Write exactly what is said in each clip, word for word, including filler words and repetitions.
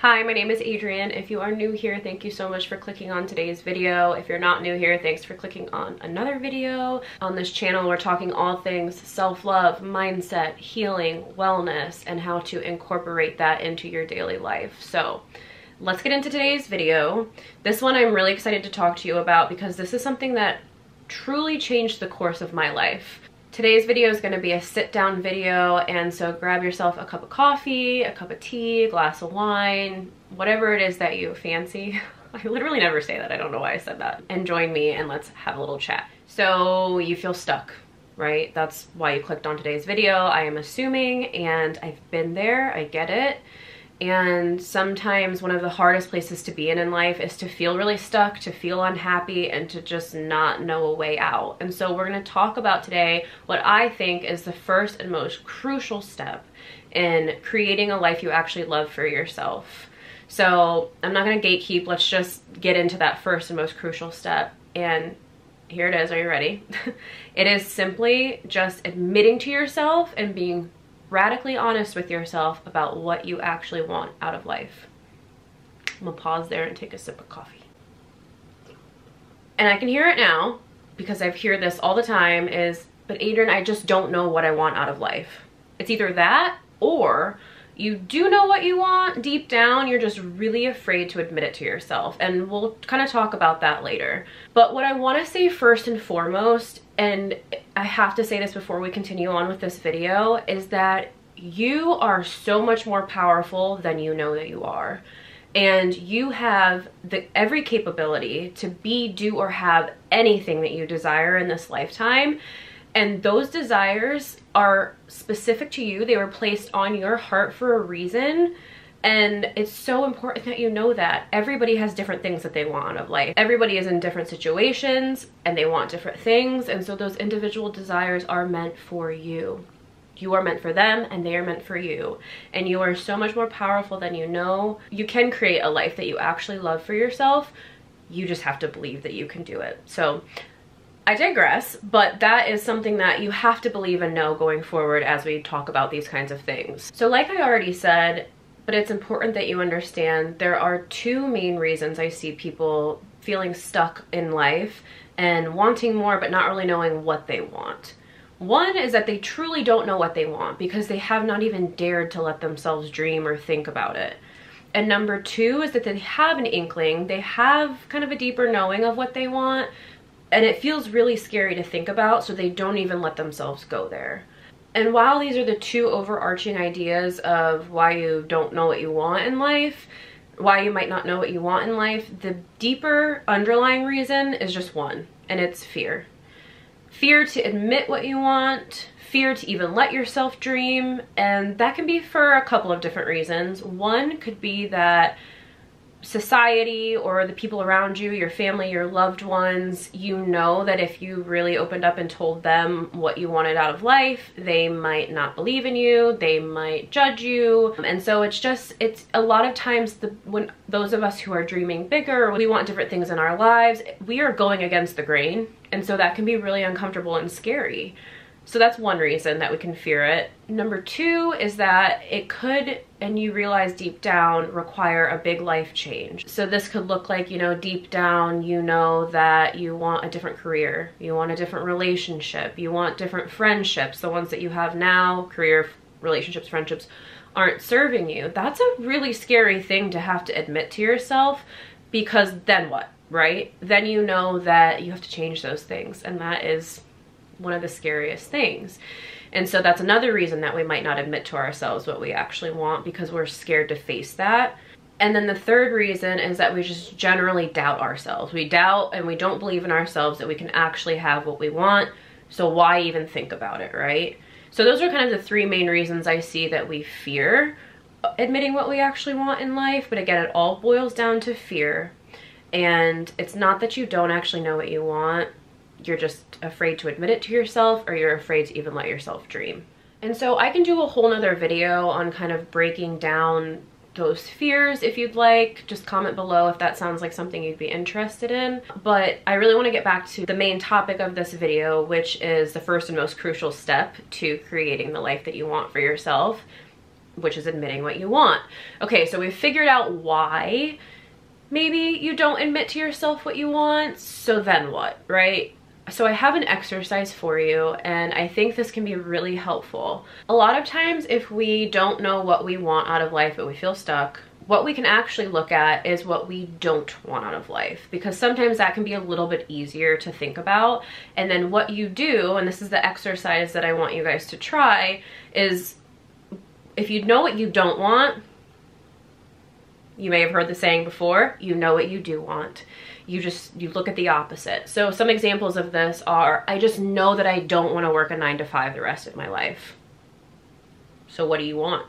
Hi, my name is Adrienne. If you are new here, thank you so much for clicking on today's video. If you're not new here, thanks for clicking on another video. On this channel, we're talking all things self-love, mindset, healing, wellness, and how to incorporate that into your daily life. So let's get into today's video. This one I'm really excited to talk to you about because this is something that truly changed the course of my life. Today's video is going to be a sit-down video, and so grab yourself a cup of coffee, a cup of tea, a glass of wine, whatever it is that you fancy. I literally never say that. I don't know why I said that. And join me and let's have a little chat. So you feel stuck, right? That's why you clicked on today's video, I am assuming, and I've been there. I get it. And sometimes one of the hardest places to be in in life is to feel really stuck, to feel unhappy, and to just not know a way out. And so we're going to talk about today what I think is the first and most crucial step in creating a life you actually love for yourself. So I'm not going to gatekeep. Let's just get into that first and most crucial step. And here it is. Are you ready? It is simply just admitting to yourself and being radically honest with yourself about what you actually want out of life. I'm gonna pause there and take a sip of coffee. And I can hear it now because I've heard this all the time is, but Adrienne, I just don't know what I want out of life. It's either that or you do know what you want deep down, you're just really afraid to admit it to yourself. And we'll kind of talk about that later. But what I wanna say first and foremost, and I have to say this before we continue on with this video, is that you are so much more powerful than you know that you are. And you have the every capability to be, do, or have anything that you desire in this lifetime. And those desires are specific to you. They were placed on your heart for a reason. And it's so important that you know that. Everybody has different things that they want out of life. Everybody is in different situations and they want different things. And so those individual desires are meant for you. You are meant for them and they are meant for you. And you are so much more powerful than you know. You can create a life that you actually love for yourself. You just have to believe that you can do it. So I digress, but that is something that you have to believe and know going forward as we talk about these kinds of things. So like I already said, but it's important that you understand there are two main reasons I see people feeling stuck in life and wanting more but not really knowing what they want. One is that they truly don't know what they want because they have not even dared to let themselves dream or think about it. And number two is that they have an inkling, they have kind of a deeper knowing of what they want, and it feels really scary to think about, so they don't even let themselves go there. And while these are the two overarching ideas of why you don't know what you want in life, why you might not know what you want in life, the deeper underlying reason is just one, and it's fear. Fear to admit what you want, fear to even let yourself dream, and that can be for a couple of different reasons. One could be that society or the people around you, your family, your loved ones, you know that if you really opened up and told them what you wanted out of life, they might not believe in you, they might judge you. And so it's just, it's a lot of times the when those of us who are dreaming bigger, we want different things in our lives, we are going against the grain. And so that can be really uncomfortable and scary. So that's one reason that we can fear it. Number two is that it could, and you realize deep down, require a big life change. So this could look like, you know, deep down, you know that you want a different career, you want a different relationship, you want different friendships. The ones that you have now, career, relationships, friendships, aren't serving you. That's a really scary thing to have to admit to yourself, because then what, right? Then you know that you have to change those things, and that is one of the scariest things. And so that's another reason that we might not admit to ourselves what we actually want, because we're scared to face that. And then the third reason is that we just generally doubt ourselves. We doubt and we don't believe in ourselves that we can actually have what we want. So why even think about it, right? So those are kind of the three main reasons I see that we fear admitting what we actually want in life. But again, it all boils down to fear. And it's not that you don't actually know what you want. You're just afraid to admit it to yourself, or you're afraid to even let yourself dream. And so I can do a whole nother video on kind of breaking down those fears if you'd like. Just comment below if that sounds like something you'd be interested in. But I really want to get back to the main topic of this video, which is the first and most crucial step to creating the life that you want for yourself. which is admitting what you want. Okay, so we've figured out why maybe you don't admit to yourself what you want, so then what, right? So I have an exercise for you, and I think this can be really helpful. A lot of times if we don't know what we want out of life but we feel stuck, what we can actually look at is what we don't want out of life, because sometimes that can be a little bit easier to think about. And then what you do, and this is the exercise that I want you guys to try, is if you know what you don't want, you may have heard the saying before, you know what you do want. You just, you look at the opposite. So some examples of this are, I just know that I don't want to work a nine to five the rest of my life. So what do you want?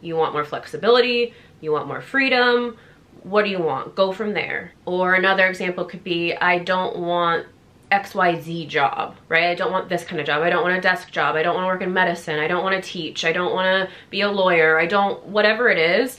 You want more flexibility, you want more freedom. What do you want? Go from there. Or another example could be, I don't want X Y Z job, right? I don't want this kind of job. I don't want a desk job. I don't want to work in medicine. I don't want to teach. I don't want to be a lawyer. I don't, whatever it is.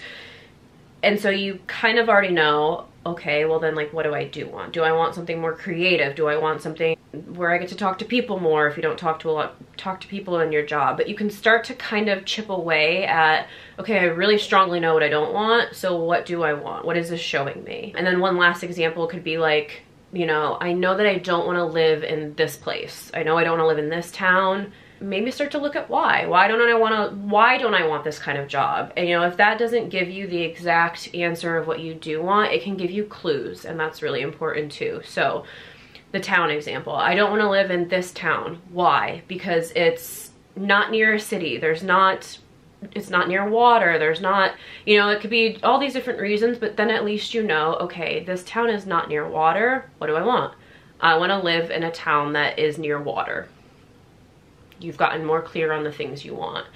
And so you kind of already know, okay, well then like, what do I do want? Do I want something more creative? Do I want something where I get to talk to people more? If you don't talk to a lot, talk to people in your job, but you can start to kind of chip away at, okay, I really strongly know what I don't want. So what do I want? What is this showing me? And then one last example could be like, you know, I know that I don't want to live in this place. I know I don't want to live in this town. Maybe start to look at why. Why don't I want to, why don't I want this kind of job? And you know, if that doesn't give you the exact answer of what you do want, it can give you clues, and that's really important too. So the town example, I don't want to live in this town. Why? Because it's not near a city. There's not, it's not near water. There's not, you know, it could be all these different reasons, but then at least you know, okay, this town is not near water. What do I want? I want to live in a town that is near water. You've gotten more clear on the things you want.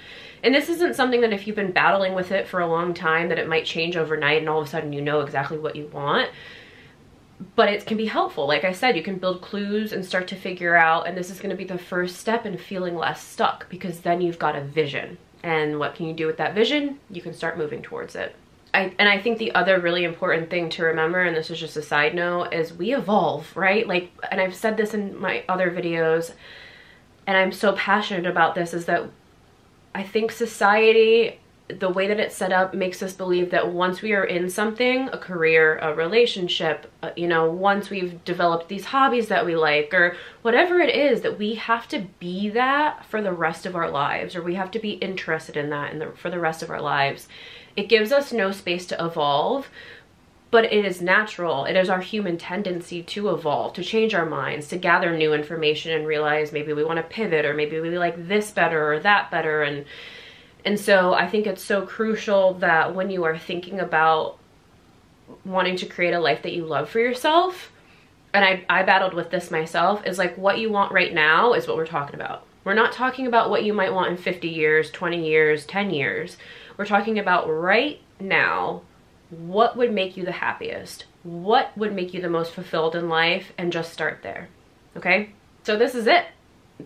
And this isn't something that if you've been battling with it for a long time that it might change overnight and all of a sudden you know exactly what you want, but it can be helpful. Like I said, you can build clues and start to figure out, and this is going to be the first step in feeling less stuck, because then you've got a vision, and what can you do with that vision? You can start moving towards it. I, and I think the other really important thing to remember, and this is just a side note, is we evolve, right? Like, and I've said this in my other videos, and I'm so passionate about this, is that I think society, the way that it's set up, makes us believe that once we are in something, a career, a relationship, uh, you know, once we've developed these hobbies that we like or whatever it is, that we have to be that for the rest of our lives, or we have to be interested in that in the, for the rest of our lives. It gives us no space to evolve. But it is natural. It is our human tendency to evolve, to change our minds, to gather new information and realize maybe we want to pivot, or maybe we like this better or that better. And and so I think it's so crucial that when you are thinking about wanting to create a life that you love for yourself, and I, I battled with this myself, is like what you want right now is what we're talking about. We're not talking about what you might want in fifty years, twenty years, ten years. We're talking about right now. What would make you the happiest? What would make you the most fulfilled in life? And just start there, okay? So this is it.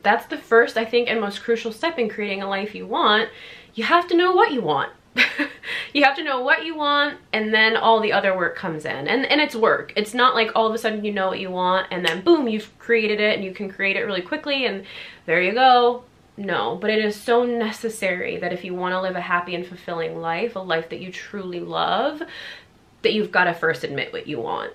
That's the first, I think, and most crucial step in creating a life you want. You have to know what you want. You have to know what you want, and then all the other work comes in. And, and it's work. It's not like all of a sudden you know what you want, and then boom, you've created it, and you can create it really quickly, and there you go. No, but it is so necessary that if you want to live a happy and fulfilling life, a life that you truly love, that you've got to first admit what you want.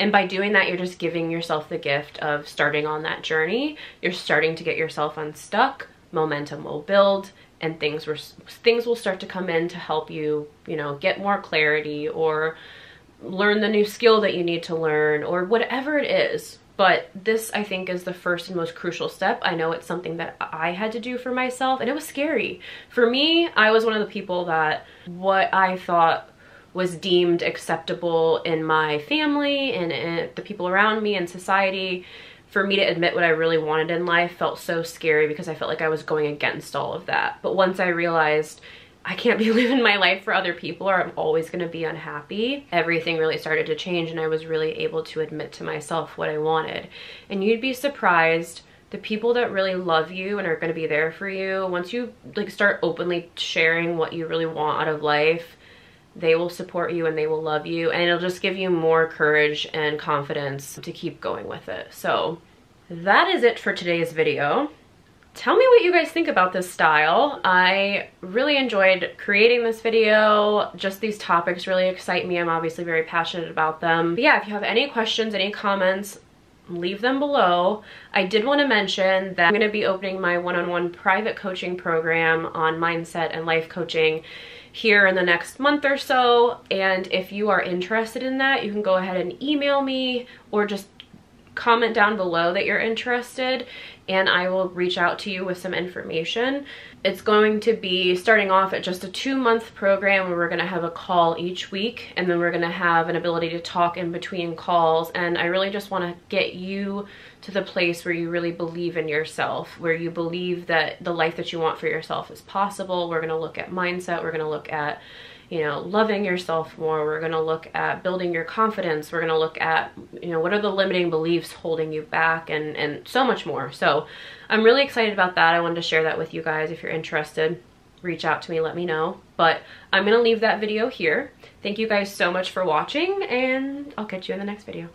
And by doing that, you're just giving yourself the gift of starting on that journey. You're starting to get yourself unstuck. Momentum will build, and things were things will start to come in to help you, you know, get more clarity or learn the new skill that you need to learn or whatever it is. But this, I think, is the first and most crucial step. I know it's something that I had to do for myself, and it was scary. For me, I was one of the people that what I thought was deemed acceptable in my family and, and the people around me and society, for me to admit what I really wanted in life felt so scary, because I felt like I was going against all of that. But once I realized I can't be living my life for other people, or I'm always going to be unhappy, everything really started to change, and I was really able to admit to myself what I wanted. And you'd be surprised, the people that really love you and are going to be there for you, once you like start openly sharing what you really want out of life, they will support you and they will love you, and it'll just give you more courage and confidence to keep going with it. So that is it for today's video. Tell me what you guys think about this style. I really enjoyed creating this video. Just these topics really excite me. I'm obviously very passionate about them. But yeah, if you have any questions, any comments, leave them below. I did want to mention that I'm going to be opening my one-on-one private coaching program on mindset and life coaching here in the next month or so. And if you are interested in that, you can go ahead and email me or just comment down below that you're interested, and I will reach out to you with some information. It's going to be starting off at just a two month program where we're going to have a call each week, and then we're going to have an ability to talk in between calls. And I really just want to get you to the place where you really believe in yourself, where you believe that the life that you want for yourself is possible. We're going to look at mindset. We're going to look at, you know, loving yourself more. We're going to look at building your confidence. We're going to look at, you know, what are the limiting beliefs holding you back, and, and so much more. So I'm really excited about that. I wanted to share that with you guys. If you're interested, reach out to me, let me know. But I'm going to leave that video here. Thank you guys so much for watching, and I'll catch you in the next video.